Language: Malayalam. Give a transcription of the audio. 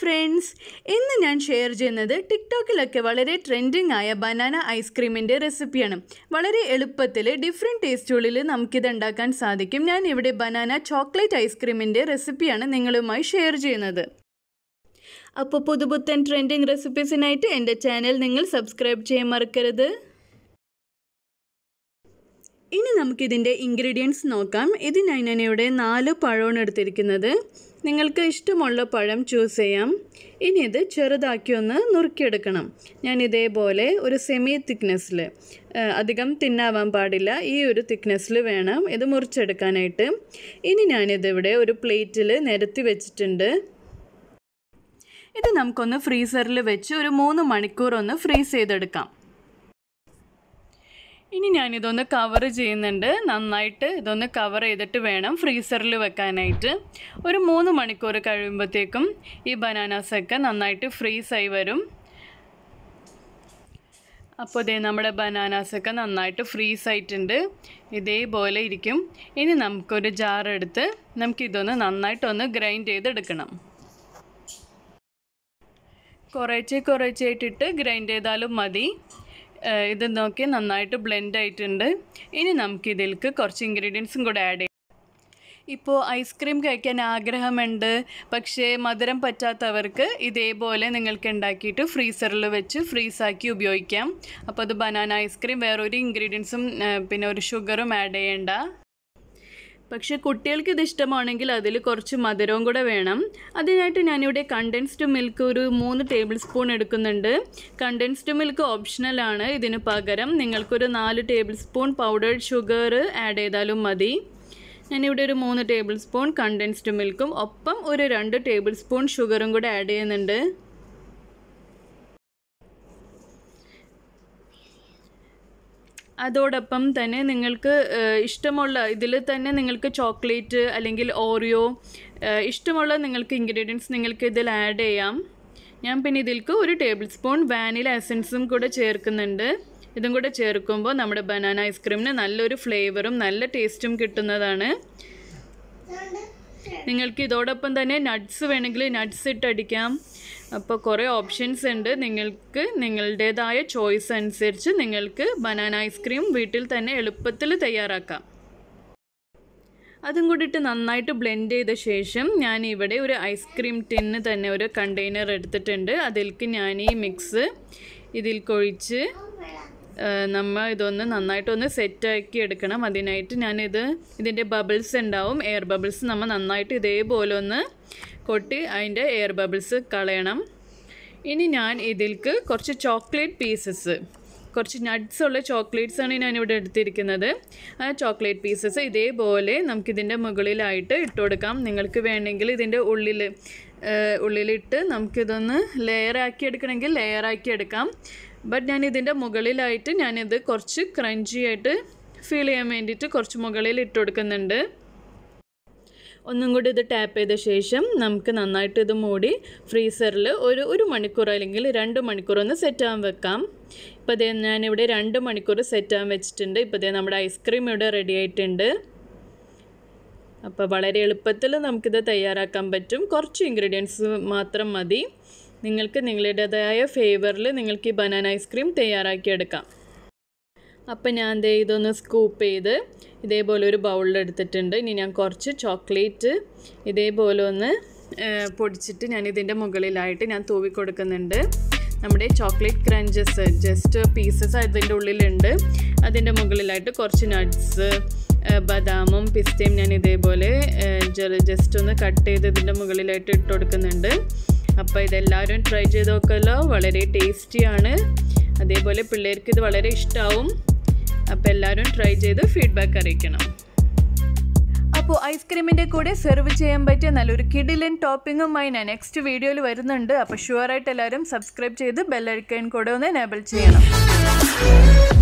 फ्रेंड्स ഇന്ന് ഞാൻ ഷെയർ ചെയ്യുന്നത് ടിക്ടോക്കിലൊക്കെ വളരെ ട്രെൻഡിംഗ് ആയ ബനാന ഐസ്ക്രീമിന്റെ റെസിപ്പിയാണ് വളരെ എളുപ്പത്തിൽ ഡിഫറെന്റ് ടേസ്റ്റുകളിൽ നമുക്ക് ഇത് ഉണ്ടാക്കാൻ സാധിക്കും ഞാൻ ഇവിടെ ബനാന ചോക്ലേറ്റ് ഐസ്ക്രീമിന്റെ റെസിപ്പിയാണ് നിങ്ങളുമായി ഷെയർ ചെയ്യുന്നത് അപ്പോൾ പുതുപുത്തൻ ട്രെൻഡിംഗ് റെസിപ്പീസിനായിട്ട് എൻ്റെ ചാനൽ നിങ്ങൾ സബ്സ്ക്രൈബ് ചെയ്യാൻ മറക്കരുത് ഇനി നമുക്ക് ഇതിന്റെ ഇൻഗ്രീഡിയൻസ് നോക്കാം ഇതിനായി ഞാൻ ഇവിടെ 4 പഴമാണ് എടുത്തിരിക്കുന്നത് നിങ്ങൾക്ക് ഇഷ്ടമുള്ള പഴം ചൂസ് ചെയ്യാം ഇനി ഇത് ചെറുതാക്കി ഒന്ന് നുറുക്കി എടുക്കണം ഞാൻ ഇതേപോലെ ഒരു സെമി തിക്നെസ്സിൽ അധികം തിന്നാവാൻ പാടില്ല ഈ ഒരു തിക്നെസ്സിൽ വേണം ഇത് മുറിച്ചെടുക്കാനായിട്ട് ഇനി ഞാൻ ഇത് ഇവിടെ ഒരു പ്ലേറ്റിൽ നിരത്തി വെച്ചിട്ടുണ്ട് ഇത് നമുക്കൊന്ന് ഫ്രീസറിൽ വെച്ച് ഒരു 3 മണിക്കൂർ ഒന്ന് ഫ്രീസ് ചെയ്തെടുക്കാം ഇനി ഞാൻ ഇതൊന്ന് കവർ ചെയ്യുന്നുണ്ട് നന്നായിട്ട് ഇതൊന്ന് കവർ ചെയ്തിട്ട് വേണം ഫ്രീസറിൽ വെക്കാനായിട്ട് ഒരു 3 മണിക്കൂർ കഴിയുമ്പോഴേക്കും ഈ ബനാനാസ് ഒക്കെ നന്നായിട്ട് ഫ്രീസ് ആയി വരും അപ്പോൾ ദേ നമ്മുടെ ബനാനാസ് ഒക്കെ നന്നായിട്ട് ഫ്രീസ് ആയിട്ടുണ്ട് ഇതേപോലെ ഇരിക്കും ഇനി നമുക്കൊരു ജാർ എടുത്ത് നമുക്ക് ഇതൊന്ന് നന്നായിട്ടൊന്ന് ഗ്രൈൻഡ് ചെയ്തെടുക്കണം കുറേച്ചെ ഇട്ടിട്ട് ഗ്രൈൻഡ് ചെയ്താലും മതി ഇത് നോക്കി നന്നായിട്ട് ബ്ലെൻഡ് ആയിട്ടുണ്ട് ഇനി നമുക്ക് ഇതിലേക്ക് കുറച്ച് ഇൻഗ്രീഡിയൻസും കൂടെ ആഡ് ചെയ്യാം ഇപ്പോൾ ഐസ്ക്രീം കഴിക്കാൻ ആഗ്രഹമുണ്ട് പക്ഷേ മധുരം പറ്റാത്തവർക്ക് ഇതേപോലെ നിങ്ങൾക്ക് ഉണ്ടാക്കിയിട്ട് ഫ്രീസറിൽ വെച്ച് ഫ്രീസാക്കി ഉപയോഗിക്കാം അപ്പോൾ അത് ബനാന ഐസ്ക്രീം വേറൊരു ഇൻഗ്രീഡിയൻസും പിന്നെ ഒരു ഷുഗറും ആഡ് ചെയ്യേണ്ട പക്ഷേ കുട്ടികൾക്ക് ഇത് ഇഷ്ടമാണെങ്കിൽ അതിൽ കുറച്ച് മധുരവും കൂടെ വേണം അതിനായിട്ട് ഞാനിവിടെ കണ്ടൻസ്ഡ് മിൽക്ക് ഒരു 3 ടേബിൾ സ്പൂൺ എടുക്കുന്നുണ്ട് കണ്ടൻസ്ഡ് മിൽക്ക് ഓപ്ഷണലാണ് ഇതിന് പകരം നിങ്ങൾക്കൊരു 4 tablespoon powdered sugar add ചെയ്താലും മതി ഞാനിവിടെ ഒരു 3 ടേബിൾ സ്പൂൺ കണ്ടൻസ്ഡ് മിൽക്കും ഒപ്പം ഒരു 2 ടേബിൾ സ്പൂൺ ഷുഗറും കൂടെ ആഡ് ചെയ്യുന്നുണ്ട് അതോടൊപ്പം തന്നെ നിങ്ങൾക്ക് ഇഷ്ടമുള്ള ഇതിൽ തന്നെ നിങ്ങൾക്ക് ചോക്ലേറ്റ് അല്ലെങ്കിൽ ഓറിയോ ഇഷ്ടമുള്ള നിങ്ങൾക്ക് ഇൻഗ്രീഡിയൻസ് നിങ്ങൾക്ക് ഇതിൽ ആഡ് ചെയ്യാം ഞാൻ പിന്നെ ഇതിൽക്ക് ഒരു ടേബിൾ സ്പൂൺ വാനില എസൻസും കൂടെ ചേർക്കുന്നുണ്ട് ഇതും കൂടെ ചേർക്കുമ്പോൾ നമ്മുടെ ബനാന ഐസ്ക്രീമിന് നല്ലൊരു ഫ്ലേവറും നല്ല ടേസ്റ്റും കിട്ടുന്നതാണ് നിങ്ങൾക്ക് ഇതോടൊപ്പം തന്നെ നട്ട്സ് വേണമെങ്കിൽ നട്ട്സ് ഇട്ടടിക്കാം അപ്പോൾ കുറേ ഓപ്ഷൻസ് ഉണ്ട് നിങ്ങൾക്ക് നിങ്ങളുടേതായ ചോയ്സ് അനുസരിച്ച് നിങ്ങൾക്ക് ബനാന ഐസ്ക്രീം വീട്ടിൽ തന്നെ എളുപ്പത്തിൽ തയ്യാറാക്കാം അതും കൂടിയിട്ട് നന്നായിട്ട് ബ്ലെൻഡ് ചെയ്ത ശേഷം ഞാൻ ഇവിടെ ഒരു ഐസ്ക്രീം ടിന്ന് തന്നെ ഒരു കണ്ടെയ്നർ എടുത്തിട്ടുണ്ട് അതിലേക്ക് ഞാൻ ഈ മിക്സ് ഇതിൽ കൊഴിച്ച് നമ്മൾ ഇതൊന്ന് നന്നായിട്ടൊന്ന് സെറ്റാക്കി എടുക്കണം അതിനായിട്ട് ഞാനിത് ഇതിൻ്റെ ബബിൾസ് ഉണ്ടാവും എയർ ബബിൾസ് നമ്മൾ നന്നായിട്ട് ഇതേപോലെ ഒന്ന് കൊട്ടി അതിൻ്റെ എയർ ബബിൾസ് കളയണം ഇനി ഞാൻ ഇതിൽക്ക് കുറച്ച് ചോക്ലേറ്റ് പീസസ് കുറച്ച് നട്ട്സ് ഉള്ള ചോക്ലേറ്റ്സാണ് ഞാനിവിടെ എടുത്തിരിക്കുന്നത് ആ ചോക്ലേറ്റ് പീസസ് ഇതേപോലെ നമുക്കിതിൻ്റെ മുകളിലായിട്ട് ഇട്ട് കൊടുക്കാം നിങ്ങൾക്ക് വേണമെങ്കിൽ ഇതിൻ്റെ ഉള്ളിലിട്ട് നമുക്കിതൊന്ന് ലെയറാക്കി എടുക്കണമെങ്കിൽ ലെയറാക്കി എടുക്കാം ബട്ട് ഞാനിതിൻ്റെ മുകളിലായിട്ട് ഞാനിത് കുറച്ച് ക്രഞ്ചി ആയിട്ട് ഫീൽ ചെയ്യാൻ വേണ്ടിയിട്ട് കുറച്ച് മുകളിൽ ഇട്ട് കൊടുക്കുന്നുണ്ട് ഒന്നും കൂടി ഇത് ടാപ്പ് ചെയ്ത ശേഷം നമുക്ക് നന്നായിട്ട് ഇത് മൂടി ഫ്രീസറിൽ ഒരു മണിക്കൂർ അല്ലെങ്കിൽ 2 മണിക്കൂർ ഒന്ന് സെറ്റാകാൻ വെക്കാം ഇപ്പോൾ ദേ ഞാനിവിടെ 2 മണിക്കൂർ സെറ്റാകാൻ വെച്ചിട്ടുണ്ട് ഇപ്പോൾ ദേ നമ്മുടെ ഐസ്ക്രീം ഇവിടെ റെഡി ആയിട്ടുണ്ട് അപ്പോൾ വളരെ എളുപ്പത്തിൽ നമുക്കിത് തയ്യാറാക്കാൻ പറ്റും കുറച്ച് ഇൻഗ്രീഡിയൻസ് മാത്രം മതി നിങ്ങൾക്ക് നിങ്ങളുടേതായ ഫേവറിൽ നിങ്ങൾക്ക് ഈ ബനാന ഐസ്ക്രീം തയ്യാറാക്കിയെടുക്കാം അപ്പം ഞാൻ ഇതൊന്ന് സ്കൂപ്പ് ചെയ്ത് ഇതേപോലെ ഒരു ബൗളിലെടുത്തിട്ടുണ്ട് ഇനി ഞാൻ കുറച്ച് ചോക്ലേറ്റ് ഇതേപോലെ ഒന്ന് പൊടിച്ചിട്ട് ഞാൻ ഇതിൻ്റെ മുകളിലായിട്ട് ഞാൻ തൂവി കൊടുക്കുന്നുണ്ട് നമ്മുടെ ചോക്ലേറ്റ് ക്രഞ്ചസ് ജസ്റ്റ് പീസസ് അതിൻ്റെ ഉള്ളിലുണ്ട് അതിൻ്റെ മുകളിലായിട്ട് കുറച്ച് നട്ട്സ് ബദാമും പിസ്തയും ഞാൻ ഇതേപോലെ ജസ്റ്റ് ഒന്ന് കട്ട് ചെയ്ത് ഇതിൻ്റെ മുകളിലായിട്ട് ഇട്ട് കൊടുക്കുന്നുണ്ട് അപ്പോൾ ഇതെല്ലാവരും ട്രൈ ചെയ്ത് നോക്കല്ലോ വളരെ ടേസ്റ്റിയാണ് അതേപോലെ പിള്ളേർക്ക് ഇത് വളരെ ഇഷ്ടമാവും അപ്പോൾ എല്ലാവരും ട്രൈ ചെയ്ത് ഫീഡ്ബാക്ക് അറിയിക്കണം അപ്പോൾ ഐസ്ക്രീമിൻ്റെ കൂടെ സെർവ് ചെയ്യാൻ പറ്റിയ നല്ലൊരു കിഡിലൻ ടോപ്പിങ്ങുമായി ഞാൻ നെക്സ്റ്റ് വീഡിയോയിൽ വരുന്നുണ്ട് അപ്പോൾ ഷുവറായിട്ട് എല്ലാവരും സബ്സ്ക്രൈബ് ചെയ്ത് ബെല്ലൈക്കൺ കൂടെ ഒന്ന് എനേബിൾ ചെയ്യണം